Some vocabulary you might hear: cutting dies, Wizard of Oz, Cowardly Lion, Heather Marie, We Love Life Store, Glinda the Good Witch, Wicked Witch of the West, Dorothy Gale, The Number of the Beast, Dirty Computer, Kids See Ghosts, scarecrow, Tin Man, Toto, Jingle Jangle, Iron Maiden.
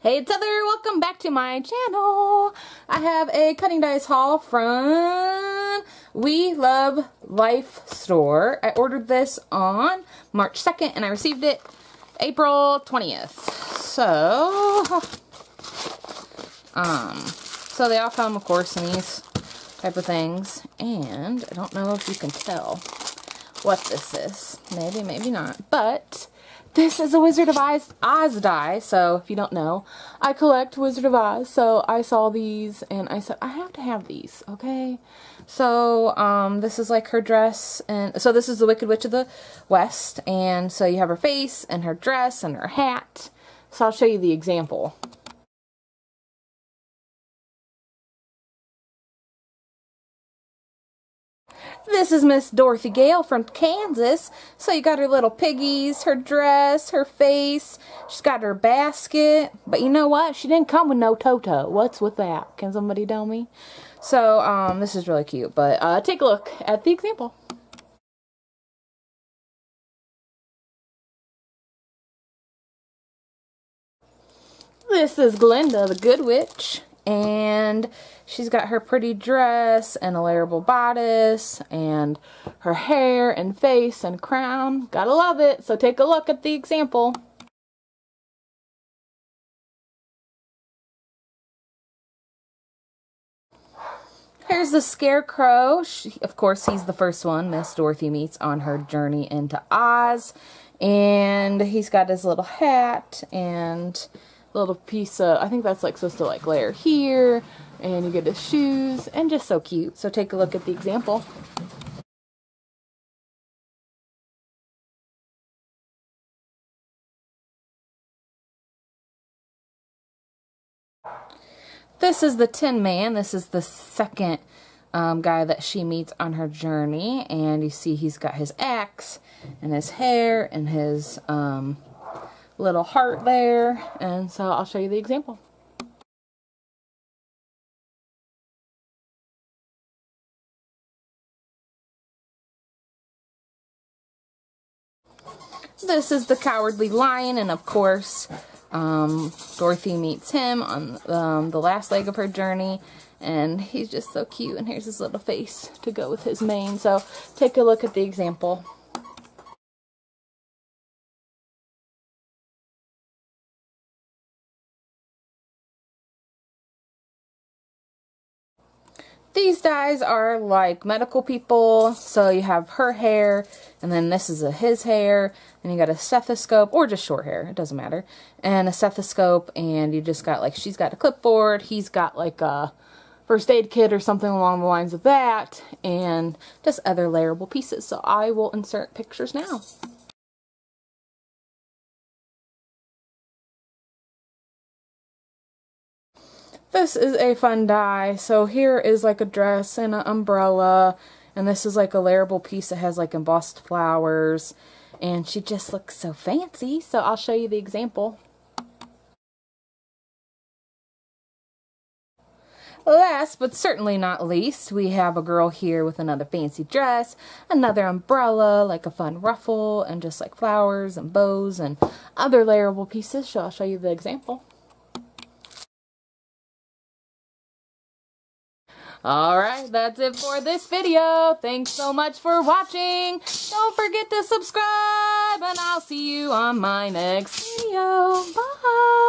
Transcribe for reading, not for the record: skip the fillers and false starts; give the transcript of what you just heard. Hey, it's Heather. Welcome back to my channel. I have a cutting dies haul from We Love Life Store. I ordered this on March 2nd and I received it April 20th. So they all come, of course, in these type of things. And I don't know if you can tell what this is. Maybe, maybe not. But this is a Wizard of Oz die, so if you don't know, I collect Wizard of Oz, so I saw these and I said, I have to have these, okay? So, this is like her dress, and so this is the Wicked Witch of the West, and so you have her face and her dress and her hat. So I'll show you the example. This is Miss Dorothy Gale from Kansas. So you got her little piggies, her dress, her face. She's got her basket. But you know what? She didn't come with no Toto. What's with that? Can somebody tell me? So this is really cute. But take a look at the example. This is Glinda the Good Witch. And she's got her pretty dress and a layerable bodice and her hair and face and crown. Gotta love it. So take a look at the example. Here's the Scarecrow. Of course, he's the first one Miss Dorothy meets on her journey into Oz. And he's got his little hat and little piece of, I think that's like supposed to like layer here, and you get his shoes, and just so cute. So take a look at the example. This is the Tin Man. This is the second guy that she meets on her journey, and you see he's got his axe and his hair and his little heart there, and so I'll show you the example. This is the Cowardly Lion, and of course Dorothy meets him on the last leg of her journey, and he's just so cute, and here's his little face to go with his mane. So take a look at the example. These dies are like medical people, so you have her hair, and then this is his hair, and you got a stethoscope, or just short hair, it doesn't matter, and a stethoscope, and you just got like, she's got a clipboard, he's got like a first aid kit or something along the lines of that, and just other layerable pieces. So I will insert pictures now. This is a fun die. So here is like a dress and an umbrella, and this is like a layerable piece that has like embossed flowers, and she just looks so fancy. So I'll show you the example. Last but certainly not least, we have a girl here with another fancy dress, another umbrella, like a fun ruffle, and just like flowers and bows and other layerable pieces. So I'll show you the example. Alright, that's it for this video. Thanks so much for watching. Don't forget to subscribe, and I'll see you on my next video. Bye!